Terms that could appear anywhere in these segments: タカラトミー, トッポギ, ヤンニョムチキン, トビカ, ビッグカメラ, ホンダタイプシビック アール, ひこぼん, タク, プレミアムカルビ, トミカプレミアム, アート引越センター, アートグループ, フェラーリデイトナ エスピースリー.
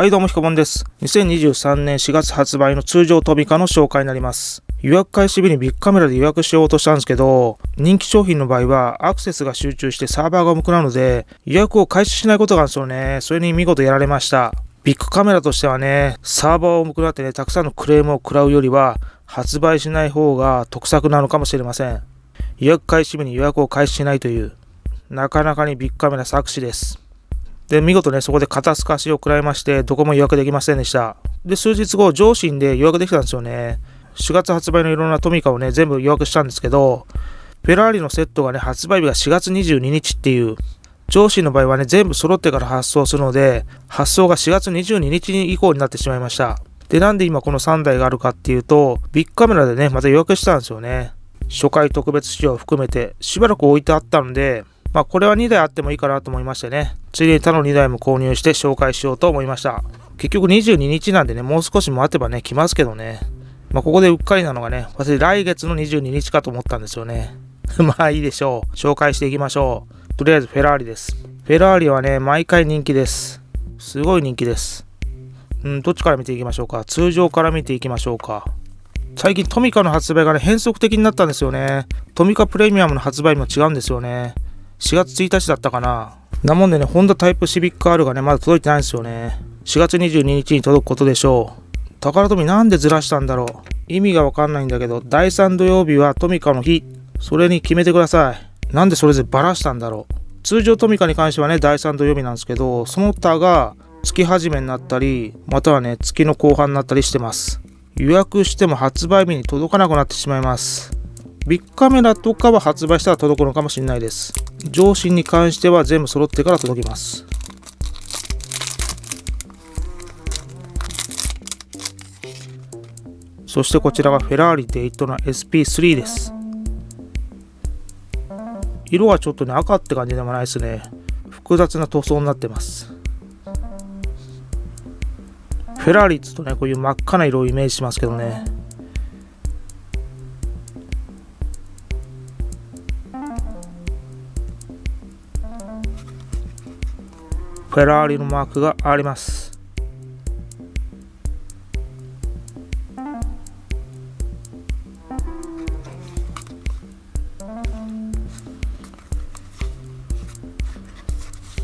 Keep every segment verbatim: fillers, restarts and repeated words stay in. はいどうもひこぼんです。にせんにじゅうさんねんしがつ発売の通常トビカの紹介になります。予約開始日にビッグカメラで予約しようとしたんですけど、人気商品の場合はアクセスが集中してサーバーが重くなるので、予約を開始しないことがあるんですよね。それに見事やられました。ビッグカメラとしてはね、サーバー重くなってね、たくさんのクレームを食らうよりは、発売しない方が得策なのかもしれません。予約開始日に予約を開始しないという、なかなかにビッグカメラ作詞です。で、見事ね、そこで肩透かしを食らいまして、どこも予約できませんでした。で、数日後、上信で予約できたんですよね。しがつ発売のいろんなトミカをね、全部予約したんですけど、フェラーリのセットがね、発売日がしがつにじゅうににちっていう、上信の場合はね、全部揃ってから発送するので、発送がしがつにじゅうににち以降になってしまいました。で、なんで今このさんだいがあるかっていうと、ビッグカメラでね、また予約したんですよね。初回特別仕様を含めて、しばらく置いてあったので、まあこれはにだいあってもいいかなと思いましてね。ついでに他のにだいも購入して紹介しようと思いました。結局にじゅうににちなんでね、もう少し待てばね、来ますけどね。まあここでうっかりなのがね、私来月のにじゅうににちかと思ったんですよね。まあいいでしょう。紹介していきましょう。とりあえずフェラーリです。フェラーリはね、毎回人気です。すごい人気です。うん、どっちから見ていきましょうか。通常から見ていきましょうか。最近トミカの発売がね、変則的になったんですよね。トミカプレミアムの発売も違うんですよね。しがつついたちだったかな。なもんでね、ホンダタイプシビック アール がね、まだ届いてないんですよね。しがつにじゅうににちに届くことでしょう。宝富なんでずらしたんだろう。意味がわかんないんだけど、だいさんどようびはトミカの日。それに決めてください。なんでそれでバラしたんだろう。通常トミカに関してはね、だいさんどようびなんですけど、その他が月始めになったり、またはね、月の後半になったりしてます。予約しても発売日に届かなくなってしまいます。ビッグカメラとかは発売したら届くのかもしれないです。上信に関しては全部揃ってから届きます。そしてこちらがフェラーリデイトナ エスピースリー です。色はちょっとね、赤って感じでもないですね。複雑な塗装になってます。フェラーリって言うとね、こういう真っ赤な色をイメージしますけどね。フェラーリのマークがあります。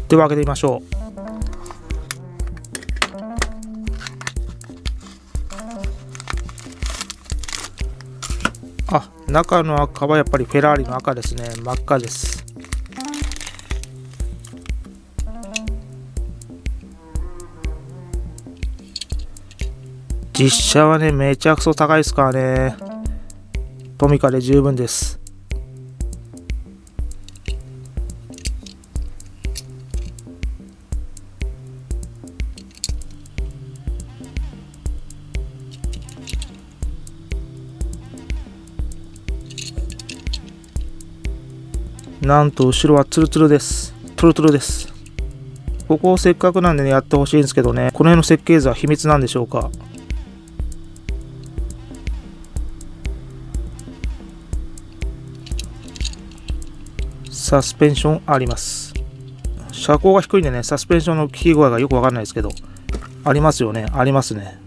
では開けてみましょう。あ、中の赤はやっぱりフェラーリの赤ですね。真っ赤です。実車はね、めちゃくそ高いですからね。トミカで十分です。なんと後ろはツルツルです。トゥルトゥルです。ここをせっかくなんでね、やってほしいんですけどね、この辺の設計図は秘密なんでしょうか。サスペンションあります。車高が低いんでね、サスペンションの効き具合がよくわかんないですけど、ありますよね、ありますね。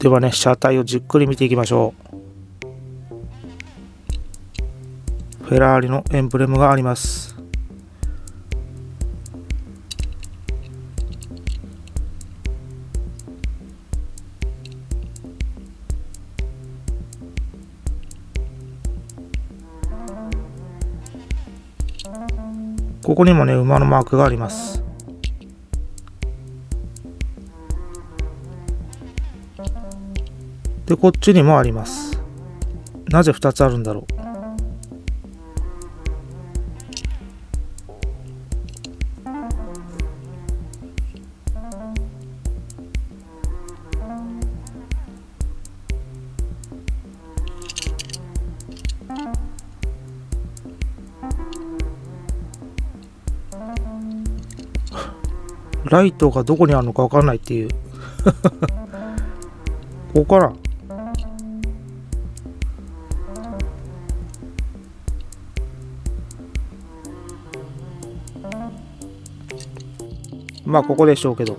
ではね、車体をじっくり見ていきましょう。フェラーリのエンブレムがあります。ここにもね、馬のマークがあります。で、こっちにもあります。なぜふたつあるんだろう。ライトがどこにあるのか分かんないっていうここから、まあここでしょうけど、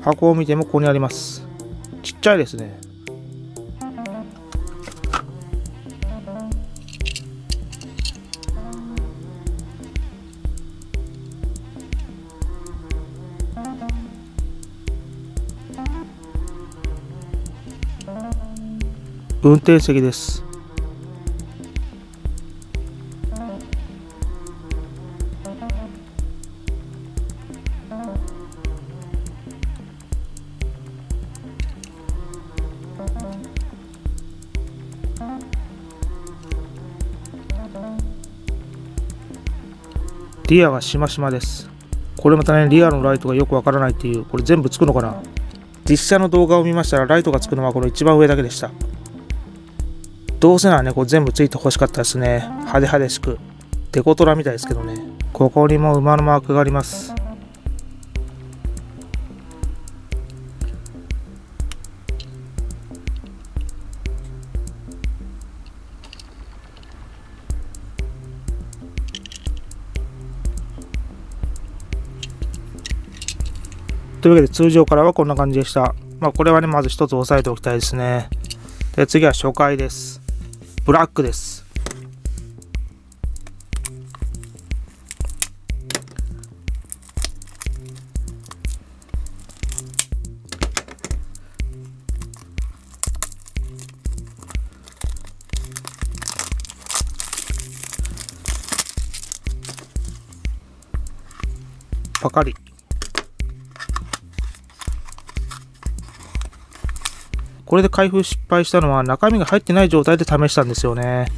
箱を見てもここにあります。ちっちゃいですね。運転席です。リアがしましまです。これまたね、リアのライトがよくわからないっていう。これ全部つくのかな。実写の動画を見ましたらライトがつくのはこの一番上だけでした。どうせならね、こう全部ついてほしかったですね。派手派手しくデコトラみたいですけどね。ここにも馬のマークがあります。というわけで通常からはこんな感じでした。まあこれはね、まず一つ押さえておきたいですね。で、次は初回です。ブラックです。パカリ。これで開封失敗したのは、中身が入ってない状態で試したんですよね。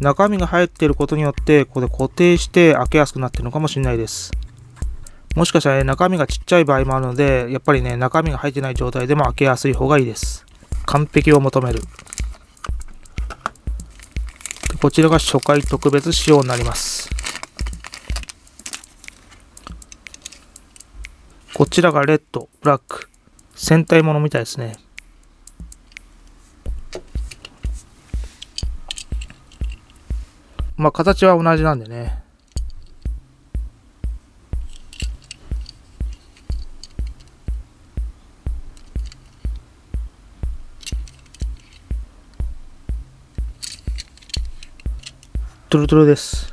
中身が入っていることによって、ここで固定して開けやすくなってるのかもしれないです。もしかしたら、ね、中身がちっちゃい場合もあるので、やっぱりね、中身が入ってない状態でも開けやすい方がいいです。完璧を求める。で、こちらが初回特別仕様になります。こちらがレッド、ブラック。戦隊ものみたいですね。まあ形は同じなんでね。トゥルトゥルです。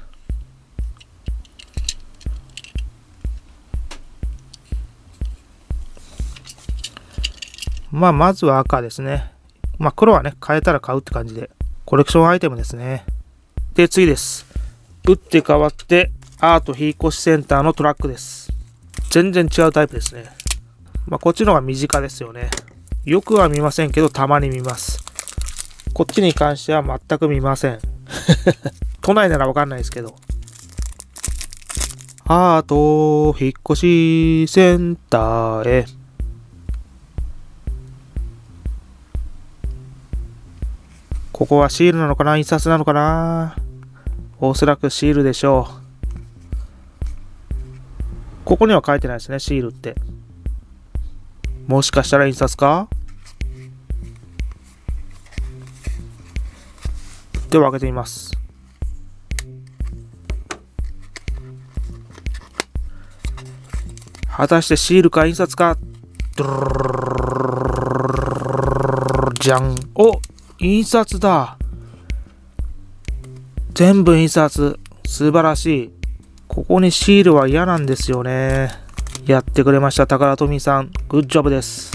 まあまずは赤ですね。まあ黒はね、買えたら買うって感じで。コレクションアイテムですね。で、次です。打って変わって、アート引越センターのトラックです。全然違うタイプですね。まあ、こっちの方が身近ですよね。よくは見ませんけど、たまに見ます。こっちに関しては全く見ません。都内ならわかんないですけど。アート引越しセンターへ。ここはシールなのかな、印刷なのかな。おそらくシールでしょう。ここには書いてないですね、シールって。もしかしたら印刷か？では開けてみます。果たしてシールか印刷か。じゃん。お！印刷だ。全部印刷。素晴らしい。ここにシールは嫌なんですよね。やってくれました、タカラトミーさん。グッジョブです。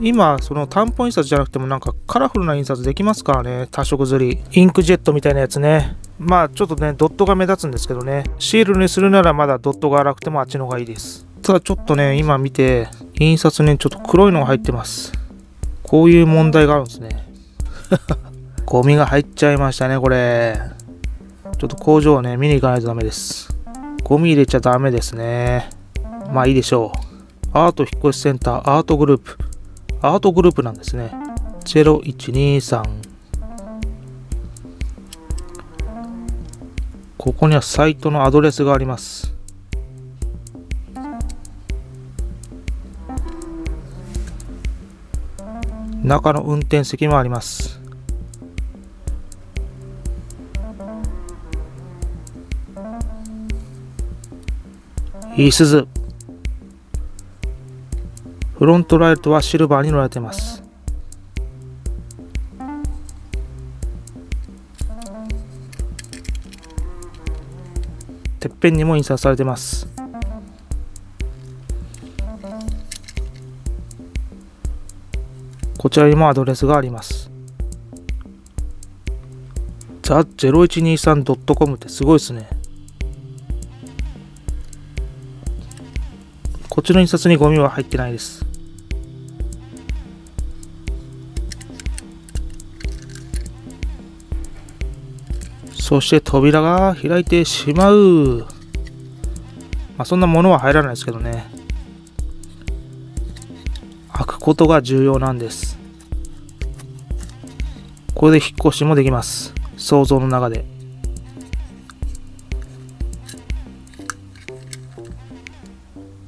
今、その単本印刷じゃなくてもなんかカラフルな印刷できますからね。多色刷り。インクジェットみたいなやつね。まあちょっとね、ドットが目立つんですけどね。シールにするならまだドットが荒くてもあっちの方がいいです。ただちょっとね、今見て、印刷にちょっと黒いのが入ってます。こういう問題があるんですね。ゴミが入っちゃいましたね、これ。ちょっと工場をね、見に行かないとダメです。ゴミ入れちゃダメですね。まあいいでしょう。アート引越しセンター、アートグループ。アートグループなんですね。ゼロいちにさん。ここにはサイトのアドレスがあります。中の運転席もあります。いい鈴、フロントライトはシルバーに塗られています。てっぺんにも印刷されています。こちらにもアドレスがあります。 ザゼロいちにさんドットコム ってすごいですね。こっちの印刷にゴミは入ってないです。そして扉が開いてしまう。まあそんなものは入らないですけどね。開くことが重要なんです。これで引っ越しもできます。想像の中で。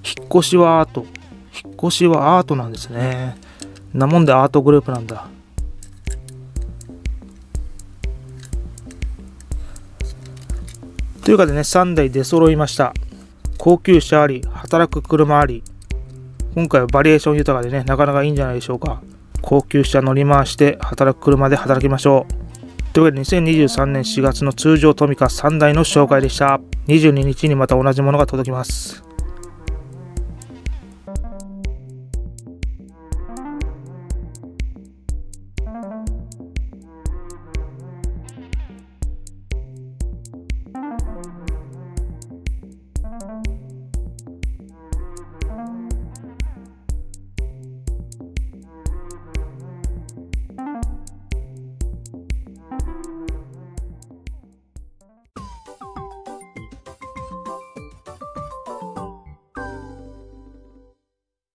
引っ越しはアート、引っ越しはアートなんですね。なもんでアートグループなんだ。というかでね、さんだい出揃いました。高級車あり、働く車あり。今回はバリエーション豊かでね、なかなかいいんじゃないでしょうか。高級車乗り回して、働く車で働きましょう。というわけでにせんにじゅうさんねんしがつの通常トミカさんだいの紹介でした。にじゅうににちにまた同じものが届きます。